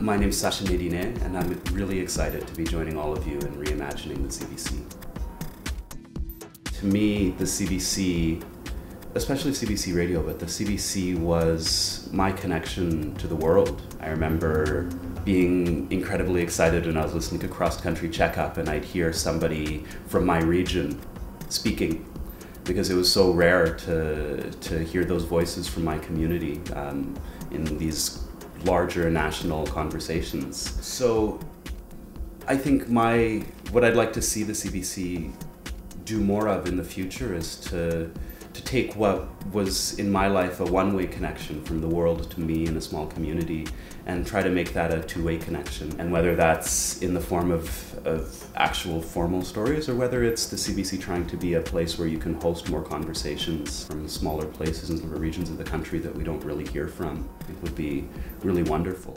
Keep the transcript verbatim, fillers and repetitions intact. My name is Sacha Médiné, and I'm really excited to be joining all of you in reimagining the C B C. To me, the C B C, especially C B C radio, but the C B C was my connection to the world. I remember being incredibly excited when I was listening to Cross-Country Checkup, and I'd hear somebody from my region speaking, because it was so rare to, to hear those voices from my community um, in these larger national conversations. So I think my what I'd like to see the C B C do more of in the future is to to take what was in my life a one-way connection from the world to me in a small community and try to make that a two-way connection. And whether that's in the form of, of actual formal stories or whether it's the C B C trying to be a place where you can host more conversations from smaller places and regions of the country that we don't really hear from, it would be really wonderful.